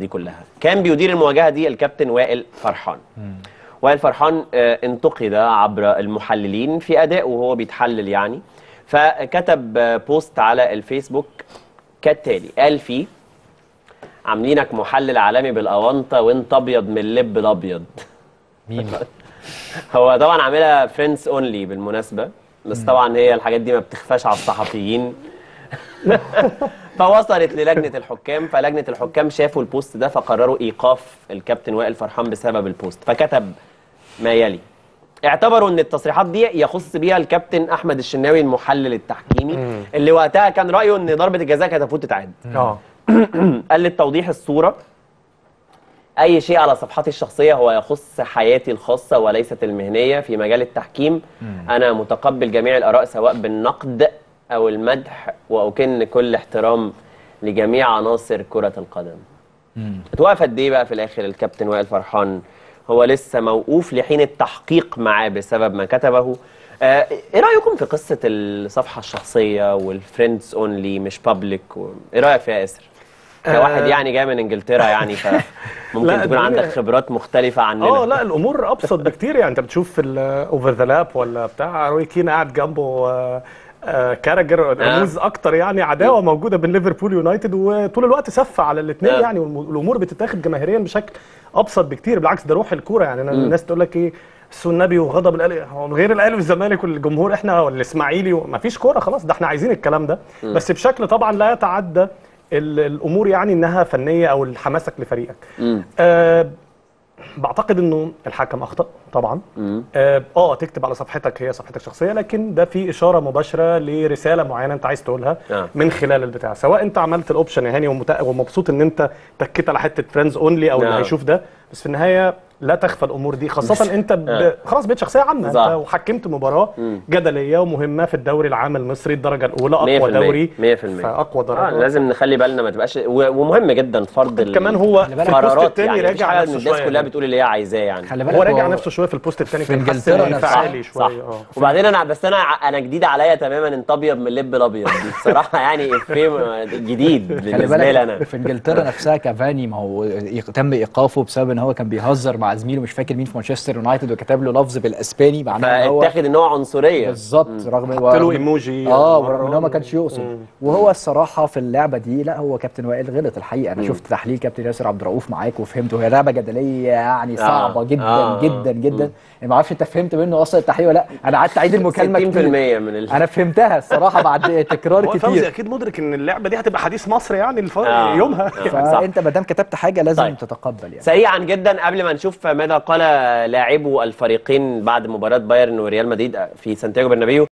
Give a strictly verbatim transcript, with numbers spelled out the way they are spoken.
دي كلها. كان بيدير المواجهه دي الكابتن وائل فرحان. وائل فرحان انتقد عبر المحللين في ادائه وهو بيتحلل يعني، فكتب بوست على الفيسبوك كالتالي، قال فيه: عاملينك محلل عالمي بالاونطه وانت ابيض من اللب الابيض. مين؟ هو طبعا عاملها فريندز اونلي بالمناسبه، بس طبعا هي الحاجات دي ما بتخفاش على الصحفيين. فوصلت للجنه الحكام، فلجنه الحكام شافوا البوست ده فقرروا ايقاف الكابتن وائل فرحان بسبب البوست، فكتب ما يلي: اعتبروا ان التصريحات دي يخص بيها الكابتن احمد الشناوي المحلل التحكيمي اللي وقتها كان رايه ان ضربه الجزاء كانت المفروض تتعاد. اه قال: للتوضيح الصوره، اي شيء على صفحتي الشخصيه هو يخص حياتي الخاصه وليست المهنيه في مجال التحكيم. انا متقبل جميع الاراء سواء بالنقد او المدح، واكن كل احترام لجميع عناصر كره القدم. اتوقف قد ايه بقى في الاخر الكابتن وائل فرحان؟ هو لسه موقوف لحين التحقيق معاه بسبب ما كتبه. آه، ايه رايكم في قصه الصفحه الشخصيه والفريندز اونلي مش بابليك؟ ايه رايك فيها ياسر؟ كواحد يعني جاي من انجلترا يعني، فممكن تكون عندك خبرات مختلفه عننا. اه لا، الامور ابسط بكتير يعني. انت بتشوف الاوفر ذا لاب ولا بتاع، روي كين قاعد جنبه آه كارا جر، رموز آه. اكتر يعني عداوه موجوده بين ليفربول يونايتد، وطول الوقت سفه على الاثنين آه. يعني والامور بتتاخد جماهيريا بشكل ابسط بكتير. بالعكس ده روح الكوره يعني. انا الناس تقول لك ايه السنابي وغضب الاهلي، هو من غير الاهلي والزمالك والجمهور احنا والاسماعيلي مفيش كوره خلاص، ده احنا عايزين الكلام ده م. بس بشكل طبعا لا يتعدى الامور يعني انها فنيه او حماسك لفريقك. أه بعتقد انه الحكم اخطا طبعا. اه, آه تكتب على صفحتك، هي صفحتك شخصيه، لكن ده في اشاره مباشره لرساله معينه انت عايز تقولها آه. من خلال البتاع، سواء انت عملت الاوبشن يا هاني ومبسوط ان انت تكيت على حته فريندز اونلي او آه. اللي هيشوف ده، بس في النهايه لا تخفى الامور دي، خاصه انت ب... خلاص بقيت شخصيه عامه صح. انت وحكمت مباراه مم. جدليه ومهمه في الدوري العام المصري الدرجه الاولى، اقوى دوري مية في المية فاقوى درجه آه، لازم نخلي بالنا ما تبقاش، ومهم جدا فرض ال... كمان هو البوست الثاني يعني راجع نفسه، الناس كلها بتقول اللي هي عايزاه يعني، هو راجع نفسه شويه في البوست الثاني في انجلترا فعالي شويه. اه وبعدين انا بس انا انا جديد عليا تماما انت ابيض من اللب الابيض دي بصراحه يعني افيه جديد بالنسبه لي انا. في انجلترا نفسها كافاني ما هو تم ايقافه بسبب ان هو كان بيهزر مع زميله مش فاكر مين في مانشستر يونايتد، وكتب له لفظ بالاسباني معناه ان هو اتاخد ان هو عنصريه بالظبط، رغم ان هو ايموجي اه ورغم ان هو ما كانش يقصد. وهو الصراحه في اللعبه دي لا، هو كابتن وائل غلط الحقيقه. انا مم. شفت تحليل كابتن ياسر عبد رؤوف معاك وفهمته، هي لعبه جدليه يعني صعبه آه. جدا آه. جدا جدا انا يعني ما اعرفش انت فهمت منه اصلا التحليل ولا لا. انا قعدت اعيد المكالمه ستين في المية من ال... انا فهمتها الصراحه بعد تكرار كتير. هو فوزي اكيد مدرك ان اللعبه دي هتبقى حديث مصر يعني الف... آه. يومها فانت ما دام كتبت حاجه لازم تتقبل يعني. سريعا جدا قبل ما نشوف ماذا قال لاعبو الفريقين بعد مباراة بايرن وريال مدريد في سانتياغو برنابيو،